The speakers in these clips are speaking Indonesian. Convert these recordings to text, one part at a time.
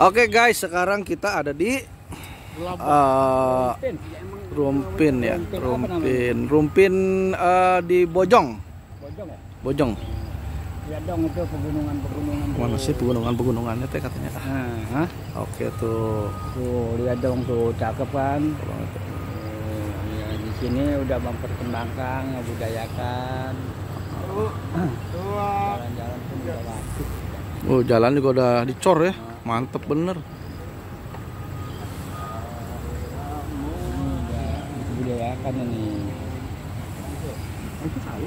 Oke guys, sekarang kita ada di Rumpin, di Bojong. Bojong. Ya dong, itu pegunungan. Mana sih pegunungannya teh katanya? Hah? Oke tuh. Tuh, lihat dong tuh, cakep kan. Ya, di sini udah memperkembangkan, membudayakan. Jalan-jalan pun udah rapi. Oh, jalan juga udah dicor ya. Mantep bener. Budayakan ini. Itu tahu.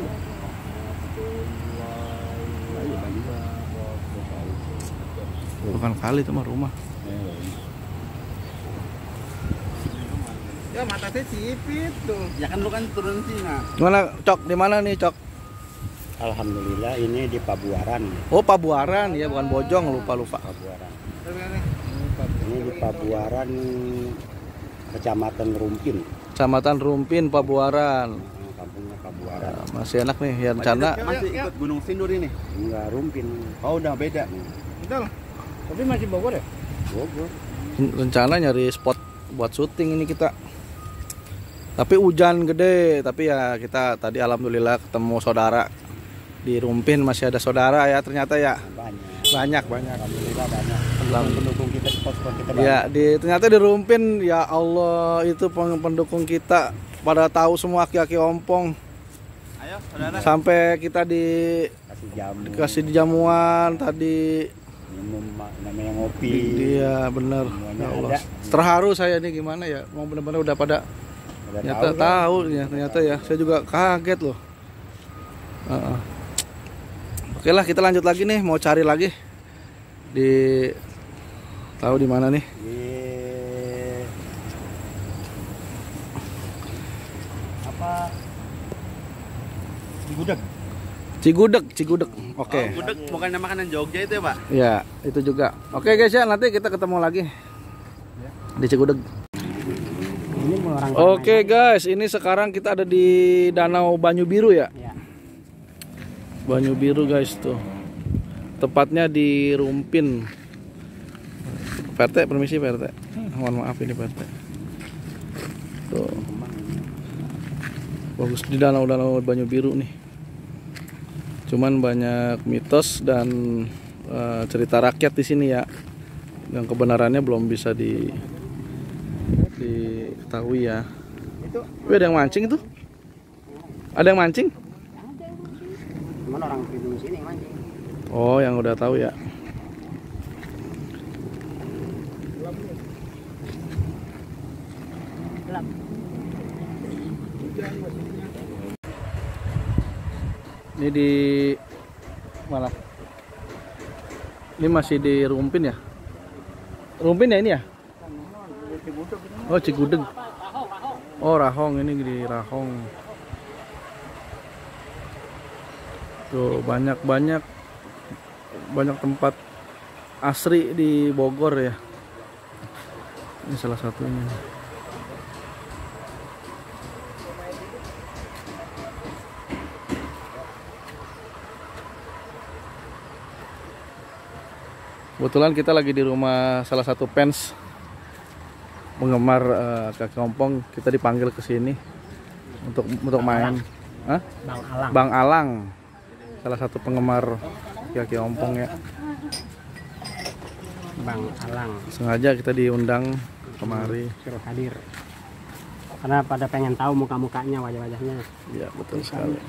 Bukan kali itu mah rumah. Ya mata saya sipit tuh. Ya kan lu kan turun sini. Gimana Cok? Di mana nih Cok? Alhamdulillah ini di Pabuaran. Oh Pabuaran ya, bukan Bojong, lupa. Pabuaran. Ini di Pabuaran, Kecamatan Rumpin. Kecamatan Rumpin, Pabuaran. Kampungnya Pabuaran. Masih enak nih ya, rencana. Masih ikut Gunung Sindur ini? Enggak, Rumpin. Oh udah beda nih. Betul. Tapi masih Bogor ya? Bogor. Rencana nyari spot buat syuting ini kita. Tapi hujan gede, tapi ya kita tadi alhamdulillah ketemu saudara. Di Rumpin masih ada saudara ya ternyata ya. Banyak. Alhamdulillah banyak. Pendukung kita, spot-spot kita banyak. Ya, ternyata di Rumpin ya Allah, itu pendukung kita pada tahu semua aki-aki ompong. Ayo, saudara. Sampai kita dikasih jamuan tadi. Minum namanya ngopi. Iya bener ya Allah. Terharu saya nih, gimana ya, mau bener-bener udah pada ternyata tahu ya. Saya juga kaget loh. Oke lah, kita lanjut lagi nih, mau cari lagi di tahu di mana nih. Apa? Cigudeg. Oke. Oh, gudeg bukannya makanan Jogja itu ya, Pak? Iya, itu juga. Oke guys ya, nanti kita ketemu lagi di Cigudeg. Oke guys, ini sekarang kita ada di Danau Banyu Biru ya? Iya. Banyu Biru guys tuh. Tepatnya di Rumpin. PRT, permisi PRT. Mohon maaf ini PRT. Tuh. Bagus di danau Banyu Biru nih. Cuman banyak mitos dan cerita rakyat di sini ya, yang kebenarannya belum bisa diketahui ya. Wih, ada yang mancing itu? Ada yang mancing? Oh, yang udah tahu ya. Ini di mana? Ini masih di Rumpin ya? Rumpin ya ini ya? Oh Cikudeng. Oh Rahong, ini di Rahong. Tuh banyak tempat asri di Bogor ya. Ini salah satunya. Kebetulan kita lagi di rumah salah satu fans penggemar kaki ompong, kita dipanggil ke sini untuk main. Hah? Bang Alang, salah satu penggemar kaki ompong ya. Bang Alang. Sengaja kita diundang kemari. Suruh hadir. Karena pada pengen tahu muka-mukanya, wajah-wajahnya. Iya betul sekali.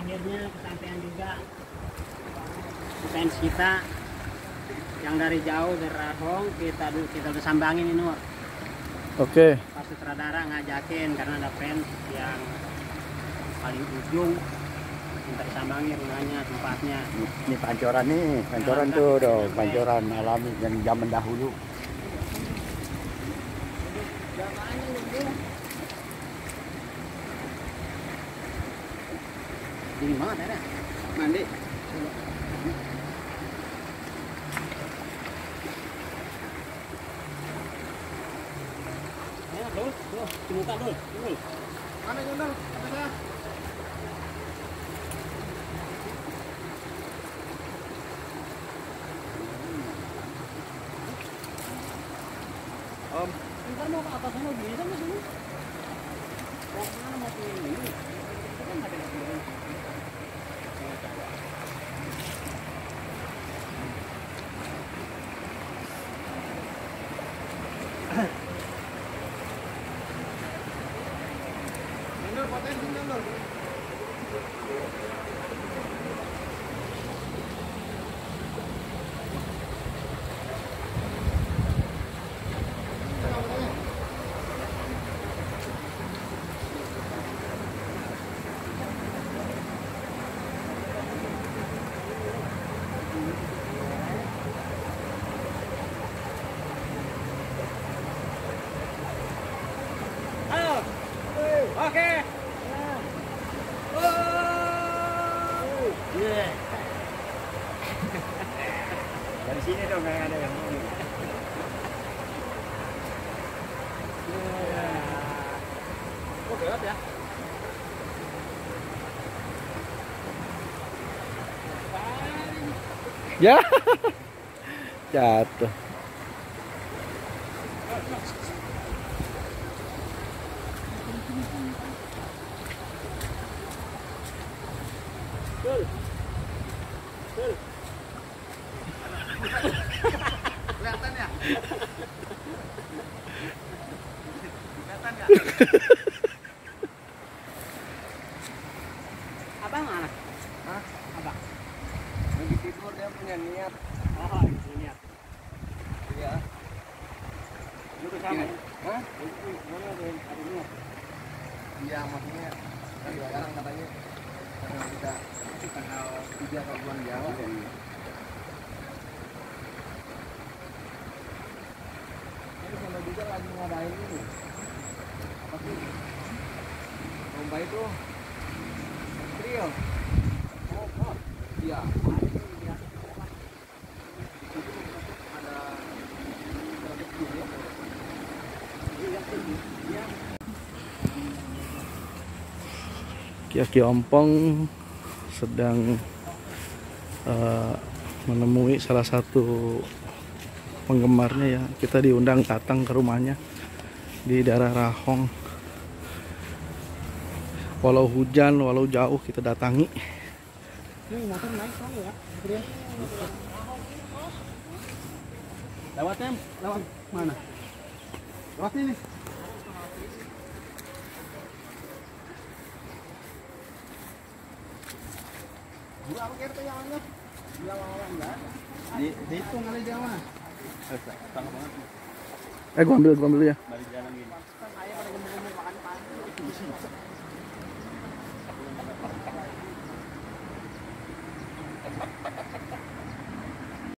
akhirnya kesampaian juga fans kita yang dari jauh dari Rahong, kita udah sambangin ini, Nur. Oke. Pas sutradara ngajakin karena ada fans yang paling ujung minta disambangi rumahnya, tempatnya. Ini pancoran nih, pancoran nah, tuh dong, pancoran alami yang zaman dahulu. Dingin banget ada. Mandi. Cimuka dulu, dulu. Mana jendal? Apanya? Om. Ntar mau ke atas sana bisa nggak sih? Mau kemana mau pilih? Kita kan nggak ada yang pilih. Dari sini dong, nggak ada yang mau. Kok gelap ya? Ya, jatuh. Kelihatan ya? Kelihatan nggak? Abang mana? Hah? Abang? Lagi tidur, dia punya niat. Oh, punya niat. Iya. Lu kesana? Hah? Mana ada niat? Iya, maksudnya kan sekarang katanya karena kita tanggal 3 Februari Jawa ya. Juga lagi ngadain ini, tapi lomba itu trio, oh, iya. Aki Aki Ompong sedang menemui salah satu penggemarnya ya, kita diundang datang ke rumahnya di daerah Rahong. Walau hujan, walau jauh kita datangi. Ini motor naik dong ya. Lewatnya, lewat mana? Lewat ini. Gua apa kira jalannya? Dia lawan enggak? Dihitung kali dia mah. Gua ambil dulu ya.